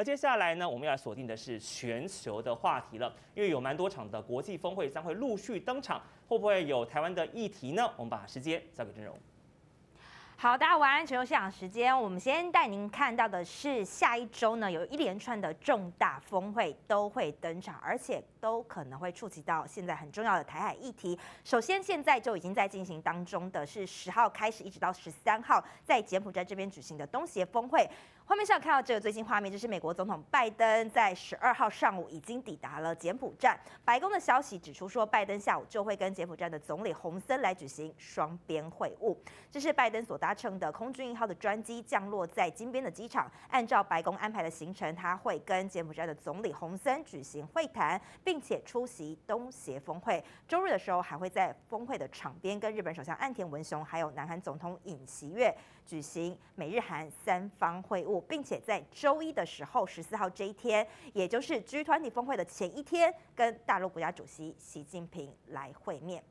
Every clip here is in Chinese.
而接下来呢，我们要锁定的是全球的话题了，因为有蛮多场的国际峰会将会陆续登场，会不会有台湾的议题呢？我们把时间交给郑蓉。 好，大家晚安。全球现场时间，我们先带您看到的是，下一周呢有一连串的重大峰会都会登场，而且都可能会触及到现在很重要的台海议题。首先，现在就已经在进行当中的是10号开始，一直到13号，在柬埔寨这边举行的东协峰会。 画面上看到这个最新画面，就是美国总统拜登在12号上午已经抵达了柬埔寨。白宫的消息指出说，拜登下午就会跟柬埔寨的总理洪森来举行双边会晤。这是拜登所搭乘的空军1号的专机降落在金边的机场。按照白宫安排的行程，他会跟柬埔寨的总理洪森举行会谈，并且出席东协峰会。周日的时候，还会在峰会的场边跟日本首相岸田文雄还有南韩总统尹锡悦举行美日韩3方会晤。 并且在周一的时候，14号这一天，也就是 G20 峰会的前一天，跟大陆国家主席习近平来会面。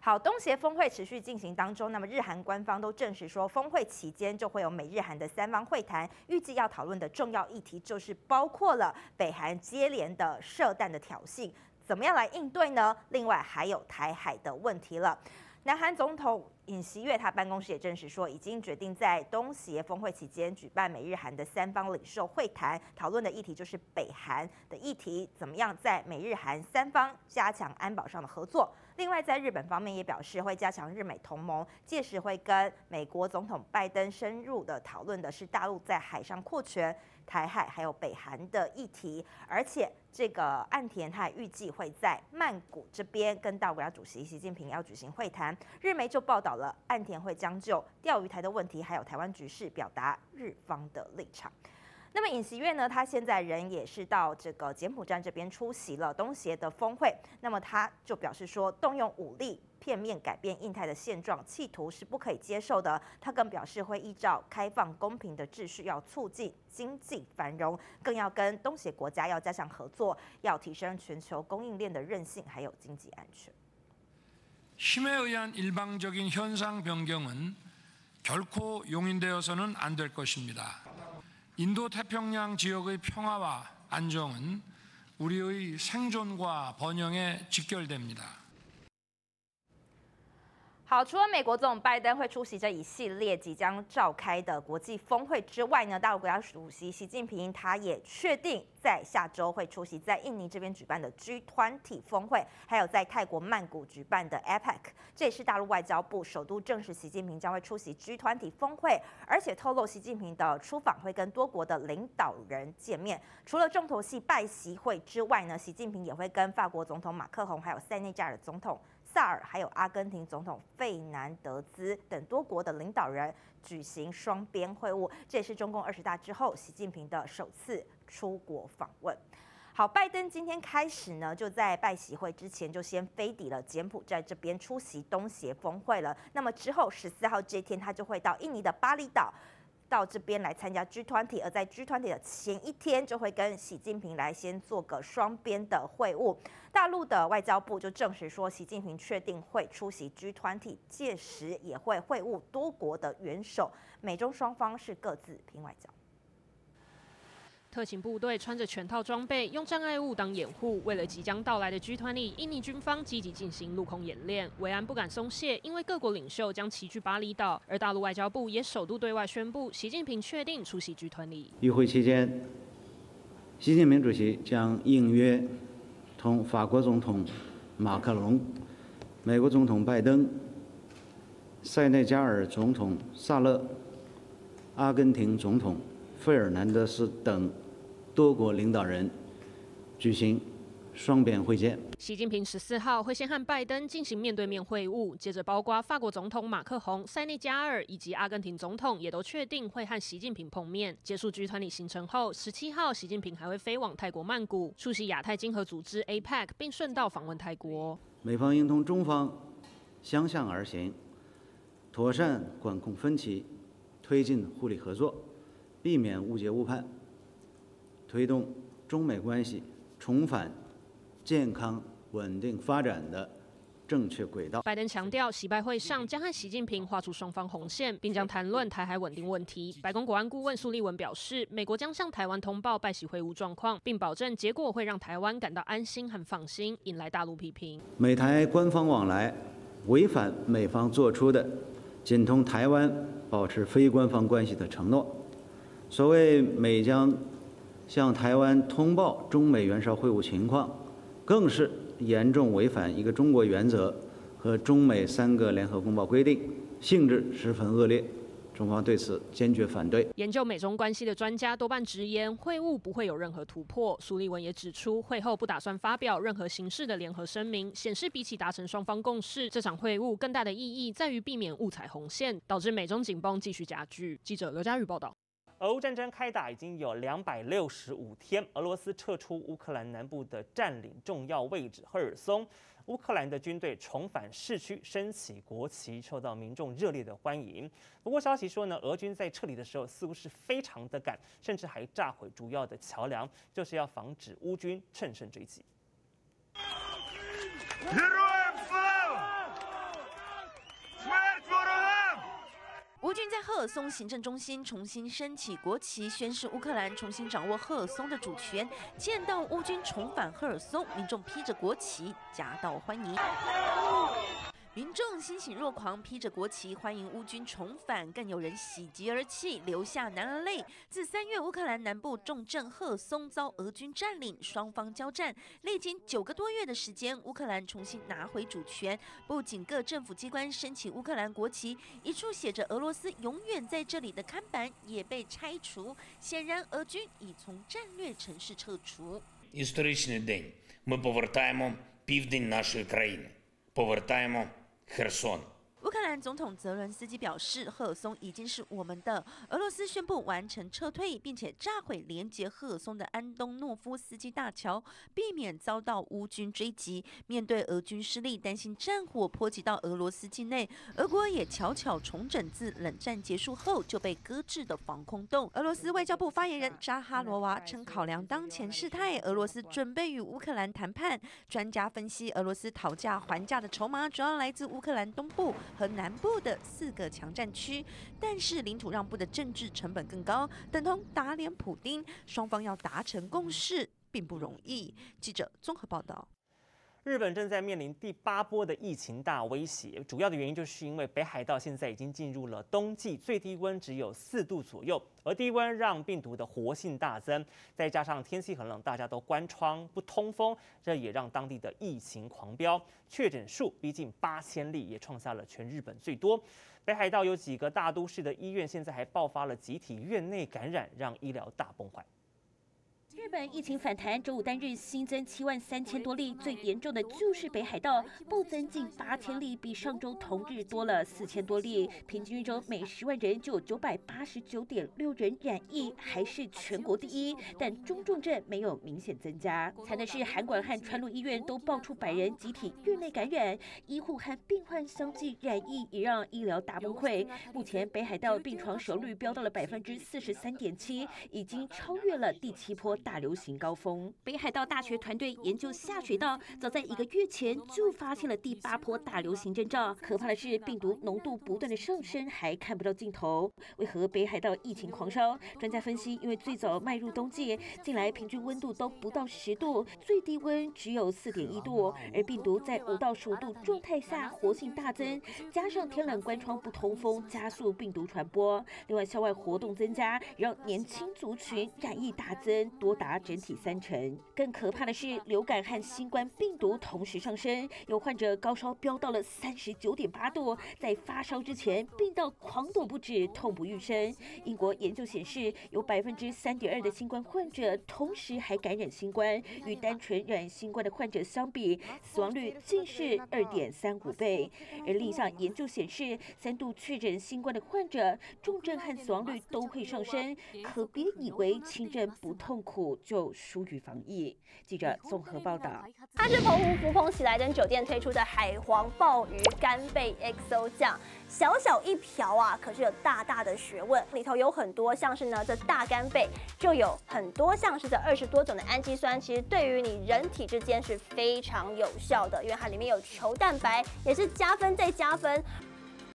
好，东协峰会持续进行当中，那么日韩官方都证实说，峰会期间就会有美日韩的3方会谈，预计要讨论的重要议题就是包括了北韩接连的射弹的挑衅，怎么样来应对呢？另外还有台海的问题了。南韩总统 尹锡悦他办公室也证实说，已经决定在东协峰会期间举办美日韩的3方领袖会谈，讨论的议题就是北韩的议题，怎么样在美日韩3方加强安保上的合作。另外，在日本方面也表示会加强日美同盟，届时会跟美国总统拜登深入的讨论的是大陆在海上扩权、台海还有北韩的议题，而且这个岸田他预计会在曼谷这边跟大陆国家主席习近平要举行会谈。日媒就报道 岸田会将就钓鱼台的问题，还有台湾局势，表达日方的立场。那么尹锡悦呢？他现在人也是到这个柬埔寨这边出席了东协的峰会。那么他就表示说，动用武力片面改变印太的现状，企图是不可以接受的。他更表示会依照开放公平的秩序，要促进经济繁荣，更要跟东协国家要加强合作，要提升全球供应链的韧性，还有经济安全。 힘에 의한 일방적인 현상 변경은 결코 용인되어서는 안 될 것입니다. 인도태평양 지역의 평화와 안정은 우리의 생존과 번영에 직결됩니다. 好，除了美国总统拜登会出席这一系列即将召开的国际峰会之外呢，大陆国家主席习近平他也确定在下周会出席在印尼这边举办的 G20 峰会，还有在泰国曼谷举办的 APEC。这也是大陆外交部首度证实习近平将会出席 G20 峰会，而且透露习近平的出访会跟多国的领导人见面。除了重头戏拜习会之外呢，习近平也会跟法国总统马克宏还有塞内加尔总统 萨尔还有阿根廷总统费南德兹等多国的领导人举行双边会晤，这也是中共20大之后习近平的首次出国访问。好，拜登今天开始呢，就在拜习会之前就先飞抵了柬埔寨这边出席东协峰会了。那么之后14号这一天，他就会到印尼的巴厘岛。 到这边来参加 G20， 而在 G20 的前一天就会跟习近平来先做个双边的会晤。大陆的外交部就证实说，习近平确定会出席 G20， 届时也会会晤多国的元首，美中双方是各自拼外交。 特勤部队穿着全套装备，用障碍物当掩护，为了即将到来的 G20， 印尼军方积极进行陆空演练，维安不敢松懈，因为各国领袖将齐聚巴厘岛。而大陆外交部也首度对外宣布，习近平确定出席 G20。与会期间，习近平主席将应约同法国总统马克龙、美国总统拜登、塞内加尔总统萨勒、阿根廷总统费尔南德斯等 多国领导人举行双边会见。习近平14号会先和拜登进行面对面会晤，接着包括法国总统马克宏、塞内加尔以及阿根廷总统也都确定会和习近平碰面。结束 G20 行程后，17号习近平还会飞往泰国曼谷，出席亚太经合组织 APEC， 并顺道访问泰国。美方应同中方相向而行，妥善管控分歧，推进互利合作，避免误解误判， 推动中美关系重返健康稳定发展的正确轨道。拜登强调，习拜会上将和习近平划出双方红线，并将谈论台海稳定问题。白宫国安顾问苏利文表示，美国将向台湾通报拜习会晤状况，并保证结果会让台湾感到安心和放心，引来大陆批评。美台官方往来违反美方做出的紧同台湾保持非官方关系的承诺。所谓美将向台湾通报中美元首会晤情况，更是严重违反一个中国原则和中美3个联合公报规定，性质十分恶劣。 中方对此坚决反对。研究美中关系的专家多半直言，会晤不会有任何突破。苏利文也指出，会后不打算发表任何形式的联合声明，显示比起达成双方共识，这场会晤更大的意义在于避免误踩红线，导致美中紧绷继续加剧。记者刘佳宇报道。俄乌战争开打已经有265天，俄罗斯撤出乌克兰南部的占领重要位置赫尔松。 乌克兰的军队重返市区，升起国旗，受到民众热烈的欢迎。不过，消息说呢，俄军在撤离的时候似乎是非常的赶，甚至还炸毁主要的桥梁，就是要防止乌军乘胜追击。乌军在赫尔松行政中心重新升起国旗，宣示乌克兰重新掌握赫尔松的主权。见到乌军重返赫尔松，民众披着国旗夹道欢迎。民众欣喜若狂，披着国旗欢迎乌军重返，更有人喜极而泣，流下男儿泪。自3月乌克兰南部重镇赫尔松遭俄军占领，双方交战，历经9个多月的时间，乌克兰重新拿回主权。不仅各政府机关升起乌克兰国旗，一处写着“俄罗斯永远在这里”的看板也被拆除，显然俄军已从战略城市撤除。Історичний день. Ми повертаємо південь нашої країни. Повертаємо. 乌克兰总统泽伦斯基表示，赫尔松已经是我们的。俄罗斯宣布完成撤退，并且炸毁连接赫尔松的安东诺夫斯基大桥，避免遭到乌军追击。面对俄军失利，担心战火波及到俄罗斯境内，俄国也悄悄重整自冷战结束后就被搁置的防空洞。俄罗斯外交部发言人扎哈罗娃称，考量当前事态，俄罗斯准备与乌克兰谈判。专家分析，俄罗斯讨价还价的筹码主要来自乌克兰东部和南部的4个强战区，但是领土让步的政治成本更高，等同打脸普丁。双方要达成共识并不容易。记者综合报道。日本正在面临第8波的疫情大威胁，主要的原因就是因为北海道现在已经进入了冬季，最低温只有4度左右，而低温让病毒的活性大增，再加上天气很冷，大家都关窗不通风，这也让当地的疫情狂飙，确诊数逼近8000例，也创下了全日本最多。北海道有几个大都市的医院现在还爆发了集体院内感染，让医疗大崩坏。 日本疫情反弹，周五单日新增73000多例，最严重的就是北海道，暴增近8000例，比上周同日多了4000多例。平均一周每10万人就有989.6人染疫，还是全国第一。但中重症没有明显增加。惨的是，函馆和川路医院都爆出100人集体院内感染，医护和病患相继染疫，也让医疗大崩溃。目前北海道病床使用率飙到了43.7%，已经超越了第7波。 大流行高峰，北海道大学团队研究下水道，早在1个月前就发现了第8波大流行征兆。可怕的是，病毒浓度不断的上升，还看不到尽头。为何北海道疫情狂烧？专家分析，因为最早迈入冬季，近来平均温度都不到10度，最低温只有4.1度，而病毒在5到15度状态下活性大增，加上天冷关窗不通风，加速病毒传播。另外，校外活动增加，让年轻族群染疫大增。 多达整体30%。更可怕的是，流感和新冠病毒同时上升，有患者高烧飙到了39.8度，在发烧之前病到狂抖不止，痛不欲生。英国研究显示，有3.2%的新冠患者同时还感染新冠，与单纯染新冠的患者相比，死亡率竟是2.35倍。而另一项研究显示，3度确诊新冠的患者，重症和死亡率都会上升。可别以为轻症不痛苦。就疏于防疫。记者综合报道。它是澎湖福朋喜来登酒店推出的海皇鲍鱼干贝 XO 酱，小小一瓢啊，可是有大大的学问。里头有很多像是呢，这大干贝就有很多像是这20多种的氨基酸，其实对于你人体之间是非常有效的，因为它里面有球蛋白，也是加分再加分。